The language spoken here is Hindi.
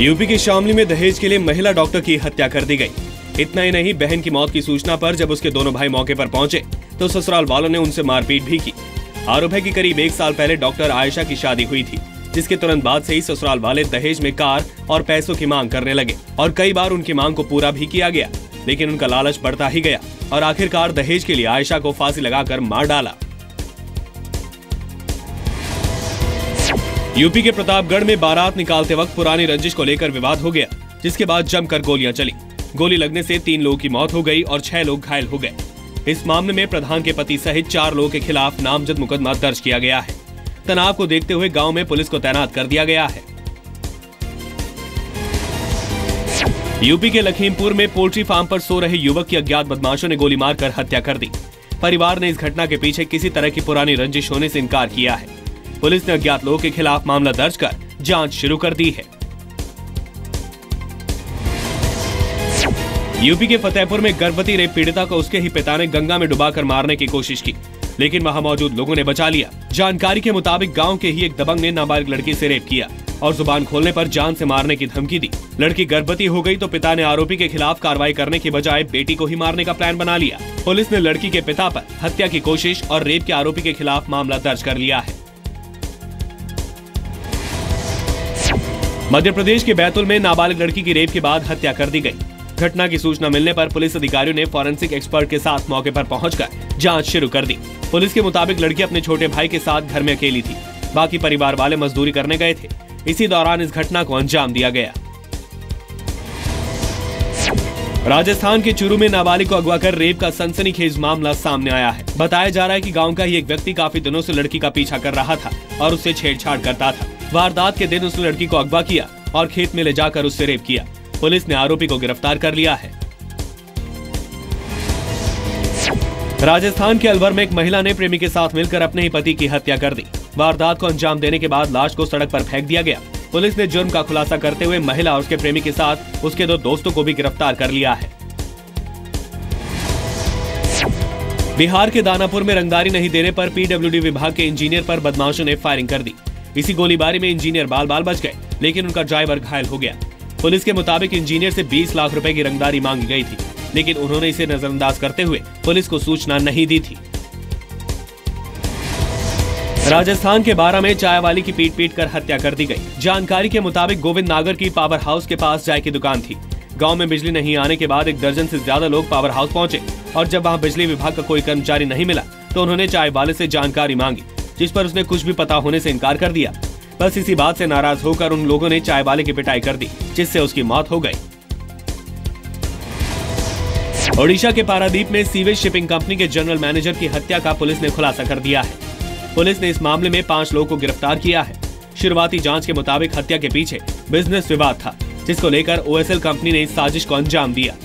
यूपी के शामली में दहेज के लिए महिला डॉक्टर की हत्या कर दी गई। इतना ही नहीं, बहन की मौत की सूचना पर जब उसके दोनों भाई मौके पर पहुंचे तो ससुराल वालों ने उनसे मारपीट भी की। आरोप है कि करीब 1 साल पहले डॉक्टर आयशा की शादी हुई थी, जिसके तुरंत बाद से ही ससुराल वाले दहेज में कार और पैसों की मांग करने लगे और कई बार उनकी मांग को पूरा भी किया गया, लेकिन उनका लालच बढ़ता ही गया और आखिरकार दहेज के लिए आयशा को फांसी लगाकर मार डाला। यूपी के प्रतापगढ़ में बारात निकालते वक्त पुरानी रंजिश को लेकर विवाद हो गया, जिसके बाद जमकर गोलियां चली। गोली लगने से 3 लोगों की मौत हो गई और 6 लोग घायल हो गए। इस मामले में प्रधान के पति सहित 4 लोगों के खिलाफ नामजद मुकदमा दर्ज किया गया है। तनाव को देखते हुए गांव में पुलिस को तैनात कर दिया गया है। यूपी के लखीमपुर में पोल्ट्री फार्म पर सो रहे युवक की अज्ञात बदमाशों ने गोली मारकर हत्या कर दी। परिवार ने इस घटना के पीछे किसी तरह की पुरानी रंजिश होने से इनकार किया है। पुलिस ने अज्ञात लोगों के खिलाफ मामला दर्ज कर जांच शुरू कर दी है। यूपी के फतेहपुर में गर्भवती रेप पीड़िता को उसके ही पिता ने गंगा में डुबाकर मारने की कोशिश की, लेकिन वहां मौजूद लोगों ने बचा लिया। जानकारी के मुताबिक गांव के ही एक दबंग ने नाबालिग लड़की से रेप किया और जुबान खोलने पर जान से मारने की धमकी दी। लड़की गर्भवती हो गई तो पिता ने आरोपी के खिलाफ कार्रवाई करने के बजाय बेटी को ही मारने का प्लान बना लिया। पुलिस ने लड़की के पिता पर हत्या की कोशिश और रेप के आरोपी के खिलाफ मामला दर्ज कर लिया है। मध्य प्रदेश के बैतूल में नाबालिग लड़की की रेप के बाद हत्या कर दी गई। घटना की सूचना मिलने पर पुलिस अधिकारियों ने फॉरेंसिक एक्सपर्ट के साथ मौके पर पहुंचकर जांच शुरू कर दी। पुलिस के मुताबिक लड़की अपने छोटे भाई के साथ घर में अकेली थी, बाकी परिवार वाले मजदूरी करने गए थे। इसी दौरान इस घटना को अंजाम दिया गया। राजस्थान के चूरू में नाबालिग को अगवा कर रेप का सनसनीखेज मामला सामने आया है। बताया जा रहा है कि गांव का ही एक व्यक्ति काफी दिनों से लड़की का पीछा कर रहा था और उससे छेड़छाड़ करता था। वारदात के दिन उसने लड़की को अगवा किया और खेत में ले जाकर उससे रेप किया। पुलिस ने आरोपी को गिरफ्तार कर लिया है। राजस्थान के अलवर में एक महिला ने प्रेमी के साथ मिलकर अपने ही पति की हत्या कर दी। वारदात को अंजाम देने के बाद लाश को सड़क पर फेंक दिया गया। पुलिस ने जुर्म का खुलासा करते हुए महिला और उसके प्रेमी के साथ उसके 2 दोस्तों को भी गिरफ्तार कर लिया है। बिहार के दानापुर में रंगदारी नहीं देने पर पीडब्ल्यूडी विभाग के इंजीनियर पर बदमाशों ने फायरिंग कर दी। इसी गोलीबारी में इंजीनियर बाल-बाल बच गए, लेकिन उनका ड्राइवर घायल हो गया। पुलिस के मुताबिक इंजीनियर से 20 लाख रुपए की रंगदारी मांगी गई थी, लेकिन उन्होंने इसे नजरअंदाज करते हुए पुलिस को सूचना नहीं दी थी। राजस्थान के बारा में चाय वाली की पीट-पीट कर हत्या कर दी गई। जानकारी के मुताबिक गोविंद नागर की पावर हाउस के पास चाय की दुकान थी। गाँव में बिजली नहीं आने के बाद 1 दर्जन से ज्यादा लोग पावर हाउस पहुँचे और जब वहाँ बिजली विभाग का कोई कर्मचारी नहीं मिला तो उन्होंने चाय वाले से जानकारी मांगी, जिस पर उसने कुछ भी पता होने से इनकार कर दिया। बस इसी बात से नाराज होकर उन लोगों ने चाय वाले की पिटाई कर दी, जिससे उसकी मौत हो गई। ओडिशा के पारादीप में सीवेज शिपिंग कंपनी के जनरल मैनेजर की हत्या का पुलिस ने खुलासा कर दिया है। पुलिस ने इस मामले में 5 लोगों को गिरफ्तार किया है। शुरुआती जांच के मुताबिक हत्या के पीछे बिजनेस विवाद था, जिसको लेकर OSL कंपनी ने इस साजिश को अंजाम दिया।